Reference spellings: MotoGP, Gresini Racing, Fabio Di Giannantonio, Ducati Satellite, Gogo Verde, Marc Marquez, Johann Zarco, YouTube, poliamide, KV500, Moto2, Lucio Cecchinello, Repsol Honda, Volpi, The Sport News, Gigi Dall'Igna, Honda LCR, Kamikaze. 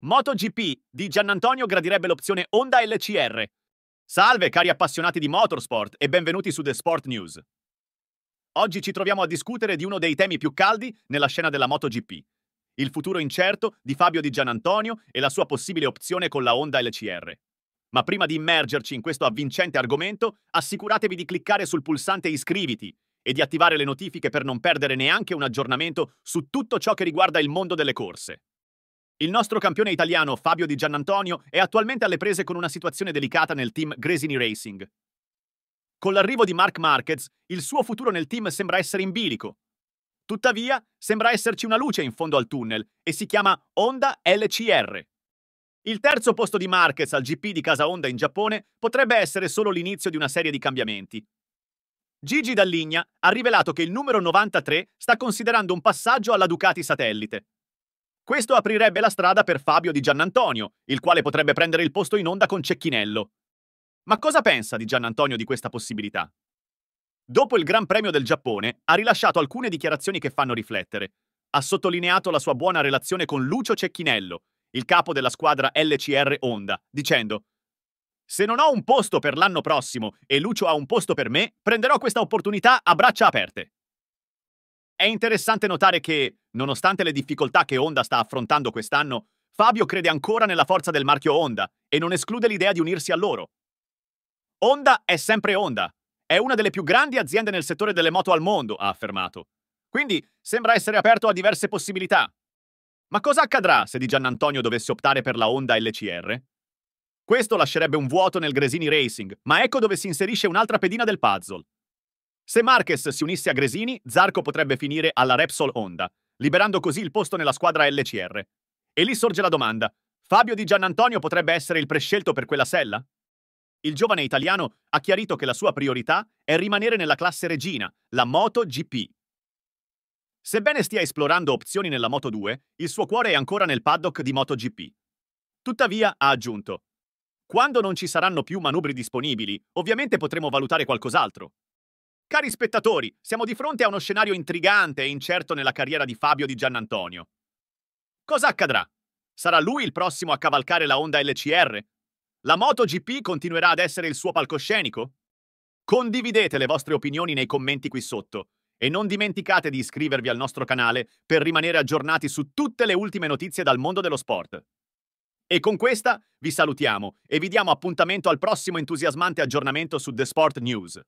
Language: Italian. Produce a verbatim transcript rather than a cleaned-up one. MotoGP, Di Giannantonio gradirebbe l'opzione Honda L C R. Salve cari appassionati di motorsport e benvenuti su The Sport News. Oggi ci troviamo a discutere di uno dei temi più caldi nella scena della MotoGP, il futuro incerto di Fabio Di Giannantonio e la sua possibile opzione con la Honda L C R. Ma prima di immergerci in questo avvincente argomento, assicuratevi di cliccare sul pulsante iscriviti e di attivare le notifiche per non perdere neanche un aggiornamento su tutto ciò che riguarda il mondo delle corse. Il nostro campione italiano Fabio Di Giannantonio è attualmente alle prese con una situazione delicata nel team Gresini Racing. Con l'arrivo di Marc Marquez, il suo futuro nel team sembra essere in bilico. Tuttavia, sembra esserci una luce in fondo al tunnel e si chiama Honda L C R. Il terzo posto di Marquez al G P di casa Honda in Giappone potrebbe essere solo l'inizio di una serie di cambiamenti. Gigi Dall'Igna ha rivelato che il numero novantatré sta considerando un passaggio alla Ducati Satellite. Questo aprirebbe la strada per Fabio Di Giannantonio, il quale potrebbe prendere il posto in Honda con Cecchinello. Ma cosa pensa Di Giannantonio di questa possibilità? Dopo il Gran Premio del Giappone, ha rilasciato alcune dichiarazioni che fanno riflettere. Ha sottolineato la sua buona relazione con Lucio Cecchinello, il capo della squadra L C R Honda, dicendo: «Se non ho un posto per l'anno prossimo e Lucio ha un posto per me, prenderò questa opportunità a braccia aperte». È interessante notare che, nonostante le difficoltà che Honda sta affrontando quest'anno, Fabio crede ancora nella forza del marchio Honda e non esclude l'idea di unirsi a loro. Honda è sempre Honda. È una delle più grandi aziende nel settore delle moto al mondo, ha affermato. Quindi sembra essere aperto a diverse possibilità. Ma cosa accadrà se Di Giannantonio dovesse optare per la Honda L C R? Questo lascerebbe un vuoto nel Gresini Racing, ma ecco dove si inserisce un'altra pedina del puzzle. Se Marquez si unisse a Gresini, Zarco potrebbe finire alla Repsol Honda, liberando così il posto nella squadra L C R. E lì sorge la domanda: Fabio Di Giannantonio potrebbe essere il prescelto per quella sella? Il giovane italiano ha chiarito che la sua priorità è rimanere nella classe regina, la MotoGP. Sebbene stia esplorando opzioni nella Moto due, il suo cuore è ancora nel paddock di MotoGP. Tuttavia, ha aggiunto: «Quando non ci saranno più manubri disponibili, ovviamente potremo valutare qualcos'altro». Cari spettatori, siamo di fronte a uno scenario intrigante e incerto nella carriera di Fabio Di Giannantonio. Cosa accadrà? Sarà lui il prossimo a cavalcare la Honda L C R? La MotoGP continuerà ad essere il suo palcoscenico? Condividete le vostre opinioni nei commenti qui sotto e non dimenticate di iscrivervi al nostro canale per rimanere aggiornati su tutte le ultime notizie dal mondo dello sport. E con questa vi salutiamo e vi diamo appuntamento al prossimo entusiasmante aggiornamento su The Sport News.